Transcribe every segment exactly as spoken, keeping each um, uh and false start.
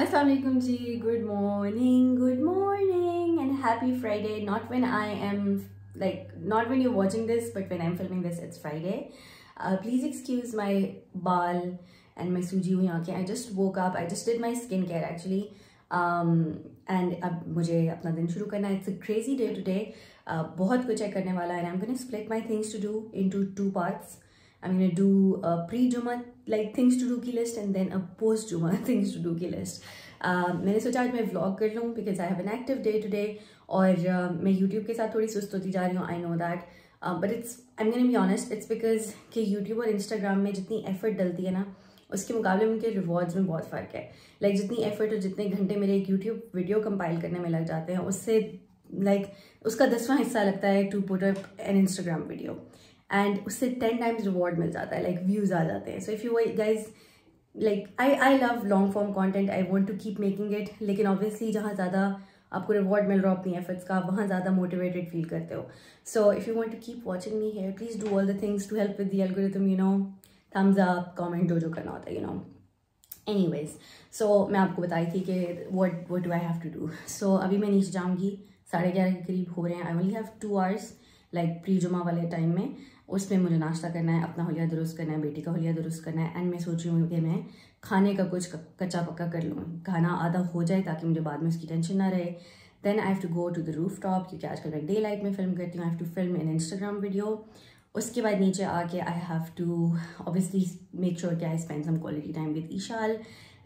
Assalamualaikum ji, good morning, good morning and happy Friday. Not when I am, like, not when you're watching this, but when I'm filming this, it's Friday. Uh, please excuse my baal and my suji hui aankhein. I just woke up, I just did my skincare actually. Um, and ab mujhe apna din shuru karna. It's a crazy day today. Uh, bahut kuch hai karne wala, and I'm going to split my things to do into two parts. I'm going to do a pre-Juma like things to do ki list and then a post-Juma things to do ki list. मैंने सोचा आज मैं vlog कर लूँ because I have an active day today और मैं YouTube के साथ थोड़ी सुस्त होती जा रही हूँ, I know that, but it's I'm going to be honest, it's because कि YouTube और Instagram में जितनी effort डलती है ना उसके मुकाबले में उनके rewards में बहुत फ़र्क है. Like जितनी effort और जितने घंटे मेरे एक YouTube video compile करने में लग जाते हैं उससे like उसका दसवां हिस्सा लगता है to put up an Instagram video. And उससे ten times reward मिल जाता है, like views आ जाते हैं. So if you guys like I I love long form content, I want to keep making it. लेकिन obviously जहाँ ज़्यादा आपको reward मिल रहा हो अपनी efforts का वहाँ ज़्यादा motivated feel करते हो. So if you want to keep watching me here, please do all the things to help with the algorithm. You know, thumbs up, comment जो जो करना होता है, you know. Anyways, so मैं आपको बताई थी कि what what do I have to do. So अभी मैं नीचे जाऊँगी, साढ़े ग्यारह के करीब हो रहे हैं. I only have two hours like pre-Juma वाले time में. उसमें मुझे नाश्ता करना है, अपना हुलिया दुरुस्त करना है, बेटी का हुलिया दुरुस्त करना है. एंड मैं सोच रही हूँ कि मैं खाने का कुछ कच्चा पक्का कर लूँ, खाना आधा हो जाए ताकि मुझे बाद में उसकी टेंशन ना रहे. Then I have to go to the roof top क्योंकि आजकल मैं डे लाइट में फिल्म करती हूँ. I have to film in Instagram video. उसके बाद नीचे आके I have to obviously make sure कि I spend some quality time with Ishaal.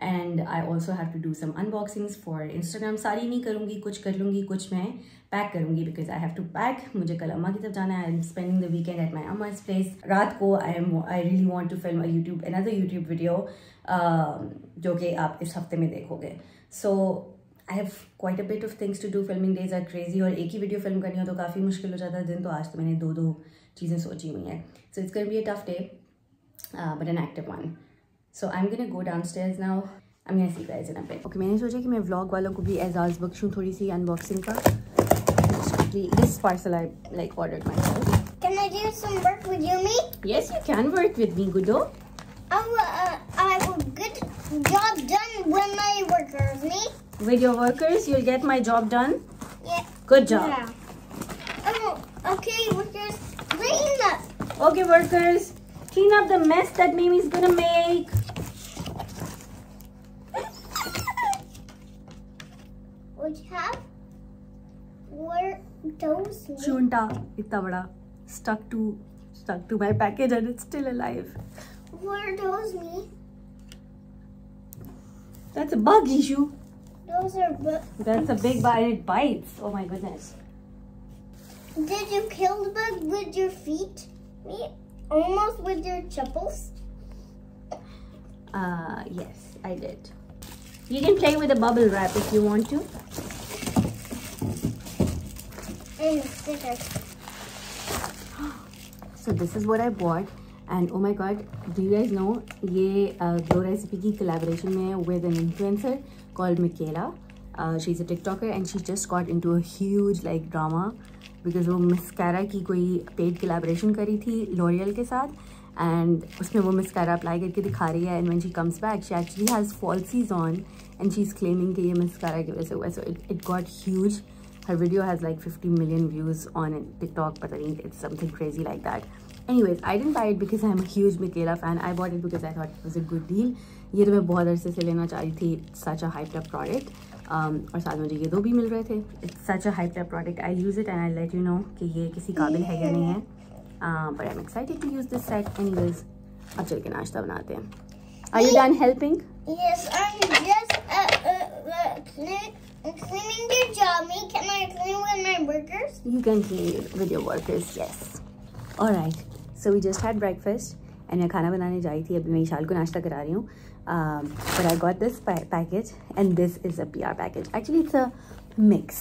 And I also have to do some unboxings for Instagram. सारी नहीं करूँगी, कुछ कर लूँगी, कुछ मैं पैक करूँगी because I have to pack. मुझे कल अम्मा की तरफ जाना है. I am spending the weekend at my अम्माज प्लेस. रात को I am I really want to film YouTube another YouTube video जो कि आप इस हफ्ते में देखोगे. So I have quite a bit of things to do. Filming days are crazy और एक ही वीडियो फिल्म करनी हो तो काफ़ी मुश्किल हो जाता है दिन. तो आज तो मैंने दो दो चीज़ें सोची हुई हैं. So it's going to be a tough day but an active one. So I'm gonna go downstairs now. I'm gonna see you guys in a bit. Okay, मैंने सोचा कि मैं vlog वालों को भी एजाज़ बख्शूँ थोड़ी सी unboxing का. This parcel I like ordered myself. Can I do some work with you, me? Yes, you can work with me, Gudo. Oh, uh, I will get job done with my workers, me. With your workers, you'll get my job done. Yeah. Good job. Yeah. Oh, okay, workers, clean up. Okay, workers, clean up the mess that Mimi's gonna make. What have? Were those? Chunta, itna bada stuck to stuck to my package and it's still alive. Were those me? That's a bug issue. Those are bugs. That's a big bite. It bites. Oh my goodness. Did you kill the bug with your feet? Me? Almost with your chappals? Uh, yes, I did. You can play with the bubble wrap if you want to. And stickers. So this is what I bought, and oh my god, do you guys know? ये Glow Recipe की collaboration में with an influencer called Mikayla. Uh, she's a TikToker and she just got into a huge like drama because वो mascara की कोई paid collaboration करी थी L'Oreal के साथ. And उसमें वो mascara apply करके दिखा रही है. And when she comes back, she actually has falsies on, and she's claiming कि ये mascara की वजह से हुआ. So it, it got huge. Her video has like fifty million views on TikTok, but I think it's something crazy like that. Anyways, I didn't buy it because I'm a huge Mikayla fan. I bought it because I thought it was a good deal. ये तो मैं बहुत अरसे से लेना चाह रही थी. It's such a hyped up product. Um, और साथ मुझे ये दो भी मिल रहे थे. It's such a hyped up product. I'll use it and I'll let you know कि ये किसी काबिल है या नहीं है. Uh, but I'm excited to use this set. Anyways, अब चल के नाश्ता बनाते हैं. Are you done helping? Yes, I'm just uh, uh, clean, cleaning your job. Me, can I clean with my workers? You can clean with your workers. Yes. All right. So we just had breakfast, and मैं खाना बनाने जा रही थी. अभी मैं ईशाल को नाश्ता करा रही हूँ. Um, but I got this pa package, and this is a P R package. Actually, it's a mix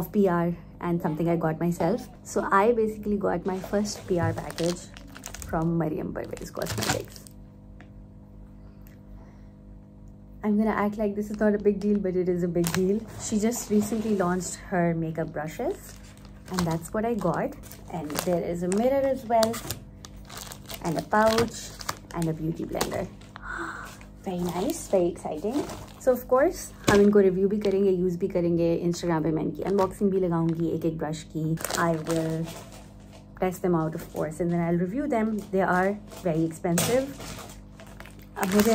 of P R and something I got myself. So I basically got my first P R package from Merium Pervaiz Cosmetics. I'm gonna act like this is not a big deal, but it is a big deal. She just recently launched her makeup brushes, and that's what I got. And there is a mirror as well, and a pouch, and a beauty blender. Very nice, very exciting. So of course हम इनको review भी करेंगे, use भी करेंगे, Instagram पे मैं इनकी unboxing भी लगाऊंगी एक एक ब्रश की. I will test them out of course and then I will review them. They are very expensive. अब मुझे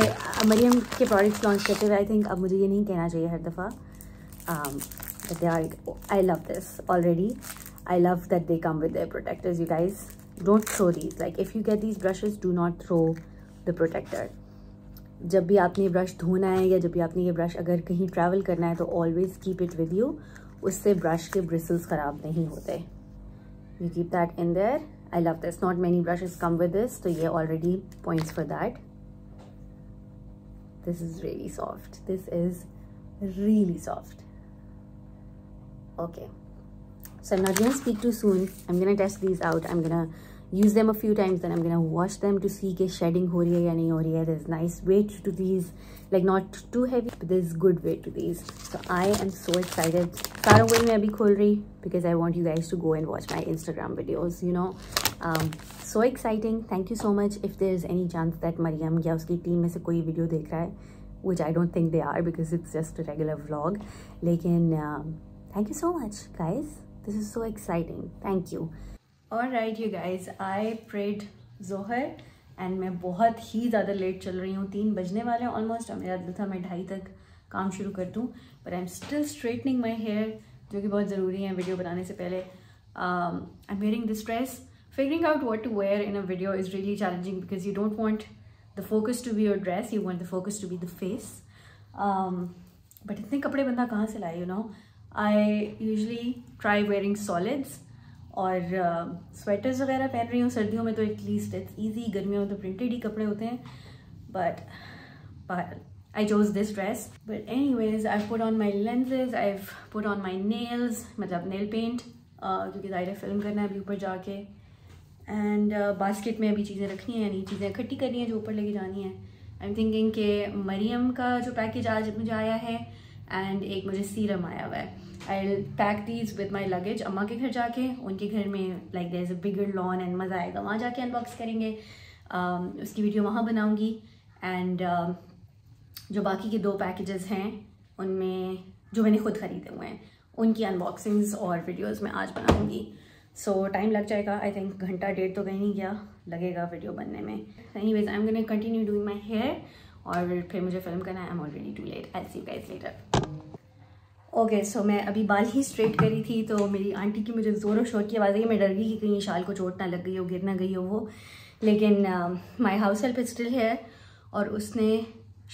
मरियम के प्रोडक्ट्स लॉन्च करते हुए आई थिंक अब मुझे ये नहीं कहना चाहिए हर दफ़ा that they are, I love this already. I love that they come with their protectors. You guys don't throw these. Like if you get these brushes, do not throw the protector. जब भी आपने brush धोना है या जब भी आपने ये ब्रश अगर कहीं ट्रैवल करना है तो always keep it with you. उससे ब्रश के ब्रिसल्स ख़राब नहीं होते. You keep that in there. I love this. Not many brushes come with this. तो ये already points for that. This is really soft. This is really soft. Okay, so I'm not gonna speak too soon. I'm gonna test these out. I'm gonna use them a few times, then I'm gonna wash them to see if shedding ho rahi hai ya nahi ho rahi hai. There's nice weight to these, like not too heavy, but there's good weight to these. So I am so excited. Sara main abhi khol rahi because I want you guys to go and watch my Instagram videos. You know, um, so exciting. Thank you so much. If there's any chance that Merium ya uski team mein se koi video dekh raha hai, which I don't think they are because it's just a regular vlog, lekin um, thank you so much guys, this is so exciting. Thank you. All right you guys, I prayed zohar and मैं बहुत ही ज़्यादा late चल रही हूँ. तीन बजने वाले हैं almost और मेरा दिल था मैं ढाई तक काम शुरू कर दूँ, but I'm still straightening my hair जो कि बहुत ज़रूरी है वीडियो बनाने से पहले. um, I'm wearing this dress. Figuring out what to wear in a video is really challenging because you don't want the focus to be your dress, you want the focus to be the face. um, but इतने कपड़े बंदा कहाँ से लाए, you know. I usually try wearing solids और sweaters वगैरह पहन रही हूँ सर्दियों में तो at least it's easy, गर्मियों में तो printed ही कपड़े होते हैं. but but I chose this dress. But anyways, I've put on my lenses, I've put on my nails, मतलब nail paint क्योंकि ज़ाहिर फिल्म करना है अभी ऊपर जाके. and basket में अभी चीज़ें रखनी है, यानी चीज़ें इकट्ठी करनी है जो ऊपर लेके जानी है. I'm thinking के मरियम का जो पैकेज आज मुझे आया है एंड एक मुझे सीरम आया हुआ है. I pack these with my luggage. अम्मा के घर जाके, उनके घर में like there is a bigger lawn and मज़ा आएगा, वहाँ जाके अनबॉक्स करेंगे. um, उसकी वीडियो वहाँ बनाऊँगी. एंड uh, जो बाकी के दो पैकेजेस हैं उनमें जो मैंने खुद ख़रीदे हुए हैं उनकी अनबॉक्सिंग्स और वीडियोज़ मैं आज बनाऊँगी. सो टाइम लग जाएगा, आई थिंक घंटा डेढ़ तो कहीं नहीं गया लगेगा वीडियो बनने में. Anyways I am gonna continue doing my hair और फिर मुझे फिल्म करना है. I am already too late. I will see you guys later. Okay so मैं अभी बाल ही स्ट्रेट करी थी तो मेरी आंटी की मुझे ज़ोरों शोर की आवाज़ आई. मैं डर गई कि कहीं शाल को चोट ना लग गई हो, गिर ना गई हो वो. लेकिन my house help is still here और उसने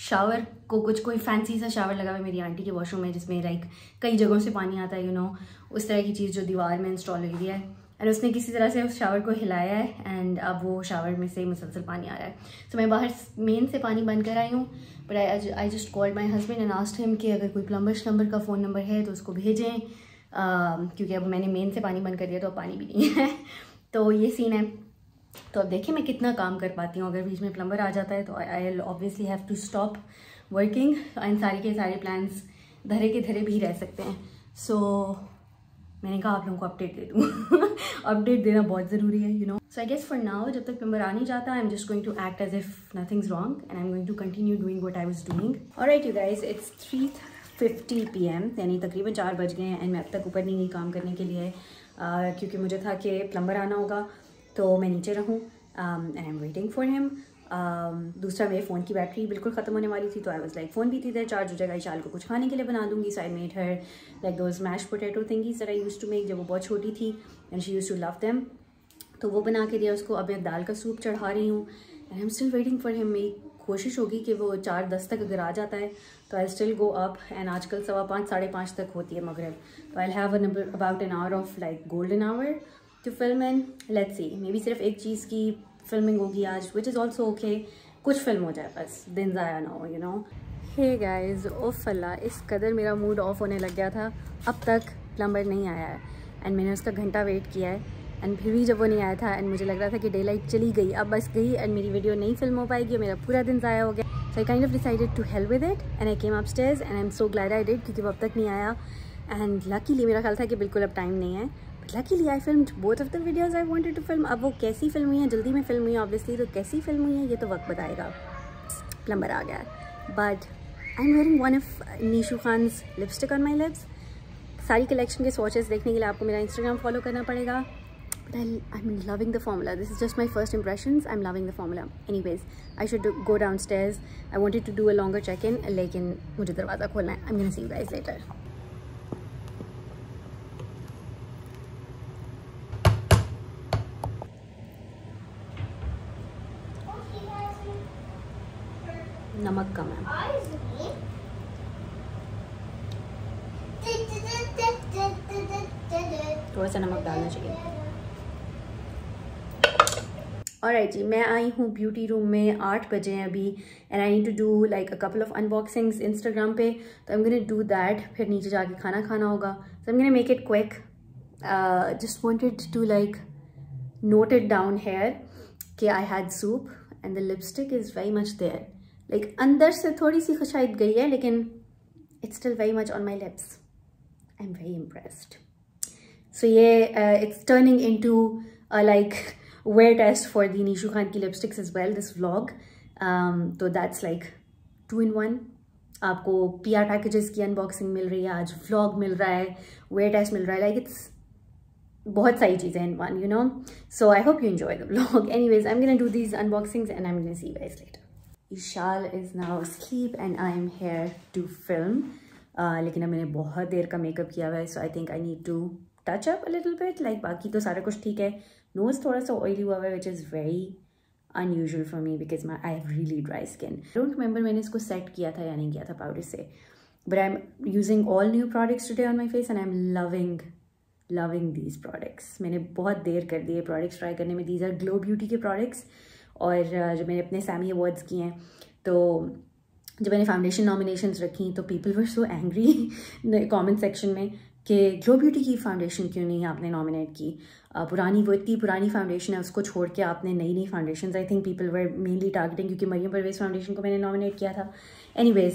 शावर को कुछ कोई फैंसी सा शावर लगा हुआ मेरी आंटी के वॉशरूम में जिसमें लाइक कई जगहों से पानी आता है, यू नो उस तरह की चीज़ जो दीवार में इंस्टॉल हुई है. और उसने किसी तरह से उस शावर को हिलाया है एंड अब वो शावर में से मुसलसल पानी आ रहा है. सो so, मैं बाहर मेन से पानी बंद कर आई हूँ. But I I just called my husband and asked him कि अगर कोई प्लम्बर्स नंबर का फ़ोन नंबर है तो उसको भेजें, uh, क्योंकि अब मैंने मेन से पानी बंद कर दिया तो अब पानी भी नहीं है. तो ये सीन है. तो अब देखिए मैं कितना काम कर पाती हूँ. अगर बीच में प्लम्बर आ जाता है तो I will obviously have to stop working and सारे के सारे प्लान्स धरे के धरे भी रह सकते हैं. सो so, मैंने कहा आप लोगों को अपडेट दे दूँ. अपडेट देना बहुत ज़रूरी है, you know. So I guess for now जब तक प्लम्बर आ नहीं जाता I am just going to act as if nothing's wrong and I am going to continue doing what I was doing. Alright you guys, it's three fifty P M यानी तकरीबन चार बज गए हैं एंड मैं अब तक ऊपर नहीं गई काम करने के लिए, uh, क्योंकि मुझे था कि प्लम्बर आना होगा तो मैं नीचे रहूँ and I am waiting for him. दूसरा मेरे फ़ोन की बैटरी बिल्कुल ख़त्म होने वाली थी तो आई वाज लाइक फ़ोन भी थी देर चार्ज हो जाएगा, शाल को कुछ खाने के लिए बना दूँगी. So I made her like दो mash potato thingies that I used to make जब वो बहुत छोटी थी and she used to love them. तो वो बना के दिया उसको. अब मैं दाल का सूप चढ़ा रही हूँ and I am still waiting for him. मेरी कोशिश होगी कि वो चार दस तक अगर आ जाता है तो I still go up and आजकल सवा पाँच साढ़े पाँच तक होती है मगरब. तो I have an about an hour of like golden hour to film and let's see maybe सिर्फ एक चीज़ की फिल्मिंग होगी आज विच इज़ ऑल्सो ओके. कुछ फिल्म हो जाए बस, दिन ज़ाया ना हो, यू नो. हे गाइज़, ओफ अल्लाह इस कदर मेरा मूड ऑफ होने लग गया था. अब तक प्लम्बर नहीं आया है एंड मैंने उसका घंटा वेट किया है एंड फिर भी जब वो नहीं आया था एंड मुझे लग रहा था कि डे लाइट चली गई, अब बस गई एंड मेरी वीडियो नहीं फिल्म हो पाएगी, मेरा पूरा दिन ज़ाया हो गया. So I kind of decided to help with it and I came upstairs and I am so glad I did क्योंकि वो अब तक नहीं आया. एंड लकीली मेरा ख्याल था कि बिल्कुल अब टाइम नहीं है. Luckily, I filmed both of the videos I wanted to film. अब वो कैसी फिल्म हुई है, जल्दी में फिल्म हुई है ऑब्वियसली, तो कैसी फिल्म हुई है ये तो वक्त बताएगा. प्लम्बर आ गया but I'm wearing one of Nishoo Khan's lipstick on my lips. सारी collection के swatches देखने के लिए आपको मेरा Instagram follow करना पड़ेगा. But I, I'm loving the formula. This is just my first impressions. I'm loving the formula. Anyways, I should do, go downstairs. I wanted to do a longer check-in, लेकिन मुझे दरवाजा खोलना है. I'm gonna see you guys later. नमक कम है, थोड़ा सा नमक डालना चाहिए. ऑलराइट जी, मैं आई हूँ ब्यूटी रूम में आठ बजे हैं अभी. And I need to do like a couple of unboxings Instagram पे, तो I am gonna do that. फिर नीचे जाके खाना खाना होगा, so I am gonna make it quick. Just wanted to like note it down here कि I had soup and the lipstick is very much there. Like अंदर से थोड़ी सी खुशाइद गई है, लेकिन it's still very much on my lips. I am very impressed. So ये it's turning into like wear test for the Nishoo Khan ki lipsticks as well, this vlog. Um, so that's like two in one. आपको P R packages की unboxing मिल रही है आज, vlog मिल रहा है, wear test मिल रहा है. Like it's बहुत सारी चीज़ें in one, you know. So I hope you enjoy the vlog. Anyways, I'm gonna do these unboxings and I'm gonna see you guys later. Ishal is now asleep and I'm here to film. Uh, लेकिन अब मैंने बहुत देर का makeup किया हुआ है, so I think I need to touch up a little bit. Like बाकी तो सारा कुछ ठीक है. Nose थोड़ा सा oily हुआ है, which is very unusual for me because my I have really dry skin. I don't remember मैंने इसको set किया था या नहीं किया था powder से. But I'm using all new products today on my face and I'm loving, loving these products. मैंने बहुत देर कर दी है products try करने में. These are Glow Beauty के products. और जब मैंने अपने Sammy Awards किए हैं, तो जब मैंने foundation nominations रखी तो people were so angry comment section में कि ग्लो ब्यूटी की फाउंडेशन क्यों नहीं आपने नॉमिनेट की. uh, पुरानी वो इतनी पुरानी फाउंडेशन है, उसको छोड़ के आपने नई नई foundation. I think people were mainly targeting क्योंकि मरियम परवेज़ फाउंडेशन को मैंने नॉमिनेट किया था. Anyways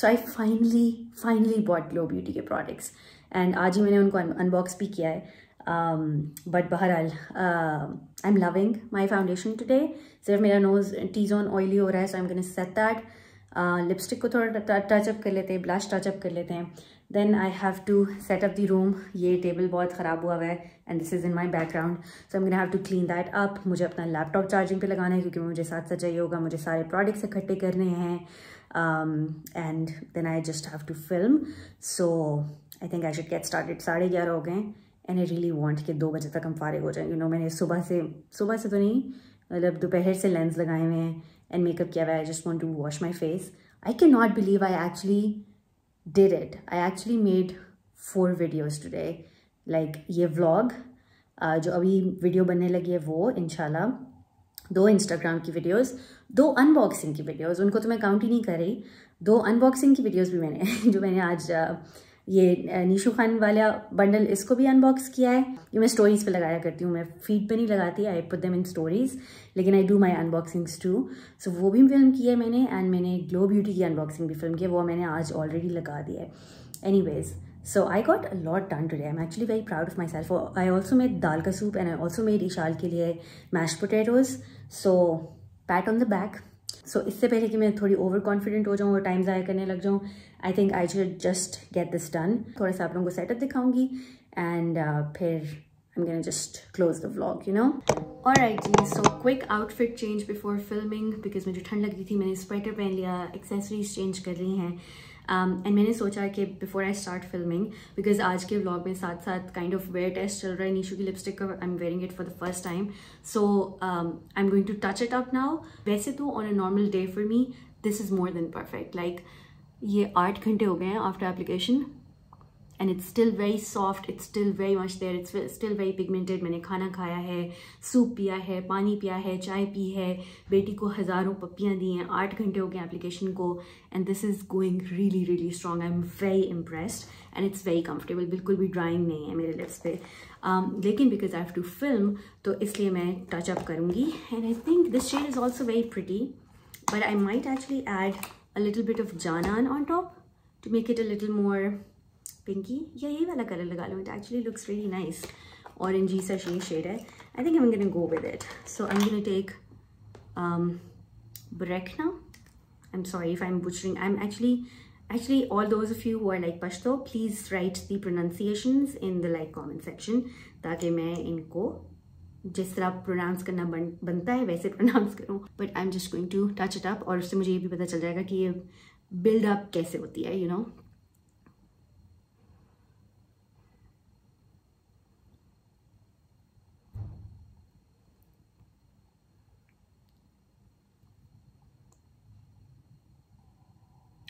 so I finally finally bought Glow Beauty के प्रोडक्ट्स एंड आज ही मैंने उनको अनबॉक्स भी किया है. बट बहरहाल I am loving my foundation today. सिर्फ मेरा नोज टी जोन ऑयली हो रहा है, so I am gonna set that. Lipstick को थोड़ा टचअप कर लेते हैं, ब्लश टचअप कर लेते हैं. Then I have to set up the room. ये table बहुत ख़राब हुआ हुआ है and this is in my background. So I'm gonna have to clean that up. मुझे अपना laptop charging पे लगाना है क्योंकि मुझे साथ साथ चाहिए होगा, मुझे सारे products इकट्ठे करने हैं. um, and then I just have to film. So I think I should get started. साढ़े ग्यारह हो गए and I really want कि दो बजे तक हम फारिग हो जाएं. You know, मैंने सुबह से सुबह से तो नहीं, मतलब दोपहर से लेंस लगाए हुए हैं and makeup किया हुआ है. I just want to wash my face. I cannot believe I actually did it. I actually made four videos today. Like ये vlog uh, जो अभी video बनने लगी है वो इंशाल्लाह, दो Instagram की videos, दो unboxing की videos, उनको तो मैं count ही नहीं कर रही. दो unboxing की videos भी मैंने जो मैंने आज uh, ये निशू खान वाला बंडल इसको भी अनबॉक्स किया है. ये मैं स्टोरीज़ पे लगाया करती हूँ, मैं फीड पे नहीं लगाती. I put them in stories, लेकिन I do my unboxings too. So वो भी फिल्म की है मैंने एंड मैंने ग्लो ब्यूटी की अनबॉक्सिंग भी फिल्म की है, वो मैंने आज ऑलरेडी लगा दी है. Anyways so I got a lot done today. I am actually very proud of myself. I also made दाल का soup and I also made Ishal के लिए mash potatoes. So pat on the back. So so, इससे पहले कि मैं थोड़ी over confident हो जाऊँ और टाइम ज़ाया करने लग जाऊँ, I think I should just get this done. थोड़ा सा आप लोगों को सेटअप दिखाऊंगी एंड uh, फिर I am gonna just close the vlog, you know. Alright जी, so quick outfit change before filming because मुझे ठंड लग रही थी. मैंने स्वेटर पहन लिया, एक्सेसरीज चेंज कर रही हैं. एंड um, मैंने सोचा कि before I start filming, because आज के व्लॉग में साथ साथ काइंड ऑफ वेयर टेस्ट चल रहा है निशू की लिपस्टिक का. I am wearing it for the first time, so I am going to touch it up now. वैसे तो on a normal day for me this is more than perfect. Like ये आठ घंटे हो गए हैं after application and it's still very soft, it's still very much there, it's still very pigmented. मैंने खाना खाया है, सूप पिया है, पानी पिया है, चाय पी है, बेटी को हज़ारों पप्पियाँ दी हैं. आठ घंटे हो गए एप्लीकेशन को and this is going really really strong. I am very impressed and it's very comfortable. बिल्कुल भी ड्राइंग नहीं है मेरे लिप्स पे. um, लेकिन because I have to film तो इसलिए मैं टचअप करूँगी. And I think this shade is also very pretty but I might actually add a little bit of जानन on top to make it a little more pinky, या यही वाला colour लगा लो. It actually looks really nice. Orangey सा ये shade है. I think I am gonna go with it. So I am gonna take break now I'm sorry if I'm butchering. I'm actually, actually all those of you who are like Pashto, please write the pronunciations in the like comment section ताकि मैं इनको जिस तरह pronounce करना बनता है वैसे pronounce करूँ. But I'm just going to touch it up और उससे मुझे ये भी पता चल जाएगा कि ये build up कैसे होती है, you know.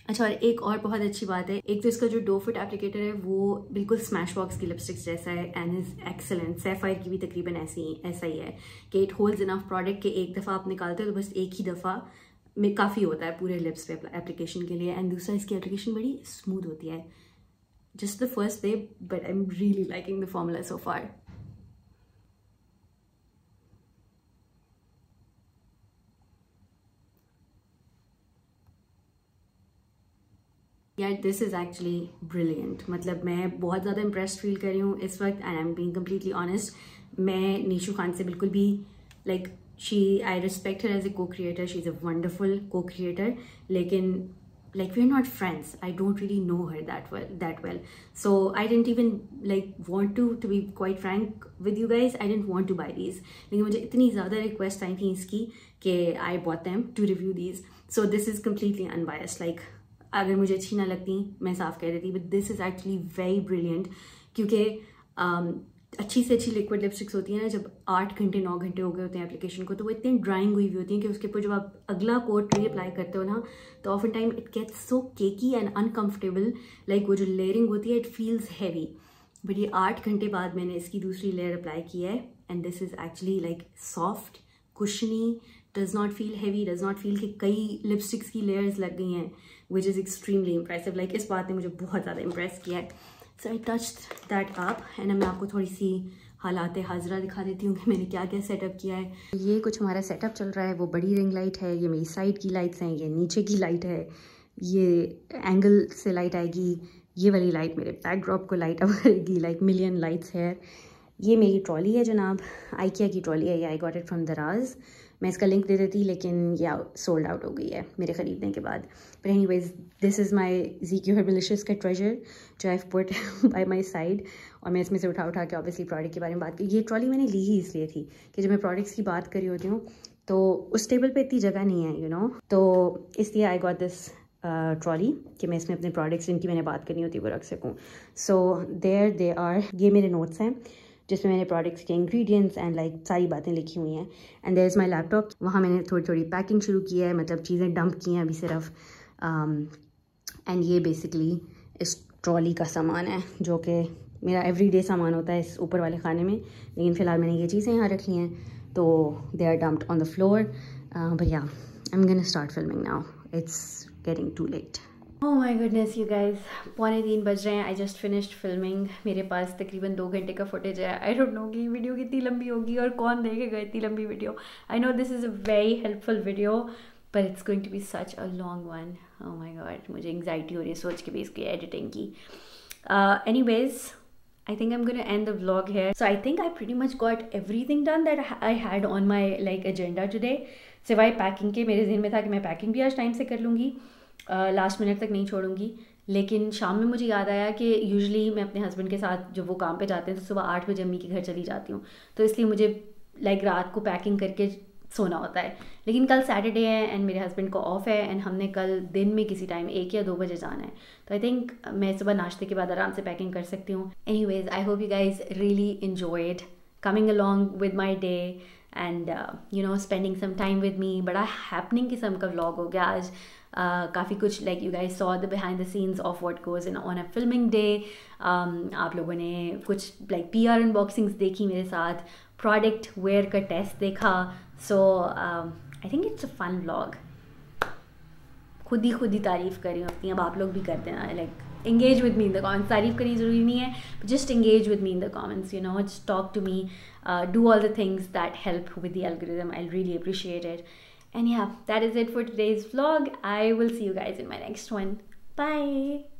अच्छा, और एक और बहुत अच्छी बात है, एक तो इसका जो डो फिट एप्लीकेटर है वो बिल्कुल स्मैश बॉक्स की लिपस्टिक्स जैसा है एंड इज एक्सेलेंट. सैफायर की भी तकरीबन ऐसी ऐसा ही है कि इट होल्ड्स इनफ प्रोडक्ट के एक दफ़ा आप निकालते हो तो बस एक ही दफ़ा में काफ़ी होता है पूरे लिप्स पे एप्लीकेशन के लिए. एंड दूसरा, इसकी एप्लीकेशन बड़ी स्मूथ होती है. Just the first day but I am really liking the formula so far. Yeah, this is actually brilliant. मतलब मैं बहुत ज़्यादा impressed फील कर रही हूँ इस वक्त and I'm being completely honest. मैं निशू खान से बिल्कुल भी like she I respect her as a co-creator. She's a wonderful co-creator. लेकिन like we're not friends. I don't really know her that well. That well. So I didn't even like want to to be quite frank with you guys. I didn't want to buy these. लेकिन मुझे इतनी ज़्यादा request आई थी इसकी कि I bought them to review these. So this is completely unbiased. Like अगर मुझे अच्छी ना लगती मैं साफ कह देती, but this is actually very brilliant. क्योंकि um, अच्छी से अच्छी लिक्विड लिपस्टिक्स होती है ना, जब आठ घंटे नौ घंटे हो गए होते हैं एप्लीकेशन को तो वो इतनी ड्राइंग हुई हुई होती हैं कि उसके ऊपर जब आप अगला कोट री अप्लाई करते हो ना तो often time it gets so cakey and uncomfortable. Like वो जो लेयरिंग होती है इट फील्स हैवी. बट ये आठ घंटे बाद मैंने इसकी दूसरी लेयर अप्लाई की है and this is actually like soft cushiony, does not feel heavy, does not feel कि कई लिपस्टिक्स की layers लग गई हैं, which is extremely impressive. Like इस बात ने मुझे बहुत ज़्यादा impress किया है. So I touched that up and मैं आपको थोड़ी सी हालात हाजरा दिखा देती हूँ कि मैंने क्या क्या सेटअप किया है. ये कुछ हमारा सेटअप चल रहा है, वो बड़ी रिंग लाइट है, ये मेरी साइड की लाइट्स हैं, ये नीचे की लाइट है, ये एंगल से लाइट आएगी, ये वाली लाइट मेरे बैकड्रॉप को लाइट अप करेगी, लाइक मिलियन लाइट्स है. ये मेरी ट्रॉली है जनाब, आइकिया की ट्रॉली है, ये आई गॉट इट फ्रॉम दराज. मैं इसका लिंक दे देती लेकिन या सोल्ड आउट हो गई है मेरे ख़रीदने के बाद. But anyways this is my Z Q Herbalicious का ट्रेजर जो I have put by my side. और मैं इसमें से उठा उठा के ऑब्वियसली प्रोडक्ट के बारे में बात की. ये ट्रॉली मैंने ली ही इसलिए थी कि जब मैं प्रोडक्ट्स की बात करी होती हूँ तो उस टेबल पे इतनी जगह नहीं है, यू नो, तो इसलिए आई गॉट दिस ट्रॉली कि मैं इसमें अपने प्रोडक्ट्स जिनकी मैंने बात करनी होती वो रख सकूँ. सो देयर दे आर, ये मेरे नोट्स हैं जिसमें मैंने प्रोडक्ट्स के इंग्रेडिएंट्स एंड लाइक सारी बातें लिखी हुई हैं. And there is my laptop, वहाँ मैंने थोड़ी थोड़ी पैकिंग शुरू की है, मतलब चीज़ें डंप की हैं अभी सिर्फ. एंड um, ये बेसिकली इस ट्रॉली का सामान है जो कि मेरा एवरीडे सामान होता है इस ऊपर वाले खाने में, लेकिन फ़िलहाल मैंने ये चीज़ें यहाँ रख ली हैं तो they are dumped on the floor. But yeah I am gonna start filming now, it's getting too late. Oh my goodness you guys, पौने तीन बज रहे हैं. I just finished filming. मेरे पास तकरीबन दो घंटे का फुटेज है. आई डोंट नो कि वीडियो कितनी लंबी होगी और कौन देखेगा इतनी लंबी video. I know this is a very helpful video but it's going to B such a long one. Oh my god, मुझे एंग्जाइटी हो रही है सोच के भी इसकी एडिटिंग की. Anyways I think I'm gonna end the vlog here. So I think I pretty much got everything done that I had on my like agenda today. सिवाय packing के, मेरे जहन में था कि मैं packing भी आज time से कर लूँगी, लास्ट मिनट तक नहीं छोड़ूंगी. लेकिन शाम में मुझे याद आया कि यूजुअली मैं अपने हस्बैंड के साथ जब वो काम पे जाते हैं तो सुबह आठ बजे अम्मी के घर चली जाती हूँ, तो इसलिए मुझे लाइक रात को पैकिंग करके सोना होता है. लेकिन कल सैटरडे है एंड मेरे हस्बैंड को ऑफ है एंड हमने कल दिन में किसी टाइम एक या दो बजे जाना है, तो आई थिंक मैं सुबह नाश्ते के बाद आराम से पैकिंग कर सकती हूँ. Anyways, I hope you guys really enjoyed coming along with my day and you know spending some time with me. बड़ा हैपनिंग किस्म का व्लॉग हो गया आज. Uh, काफ़ी कुछ like you guys saw the behind the scenes of what goes in on a filming day. आप लोगों ने कुछ लाइक पी आर अनबॉक्सिंग्स देखी मेरे साथ, प्रोडक्ट वेयर का टेस्ट देखा. So I think it's a fun vlog. खुद ही खुद ही तारीफ़ करी अपनी, अब आप लोग भी करते हैं like engage with me in the comments. तारीफ़ करनी ज़रूरी नहीं है, just engage with me in the comments, you know, just talk to me, do all the things that help with the algorithm. I really appreciate it. And yeah, that is it for today's vlog. I will see you guys in my next one. Bye!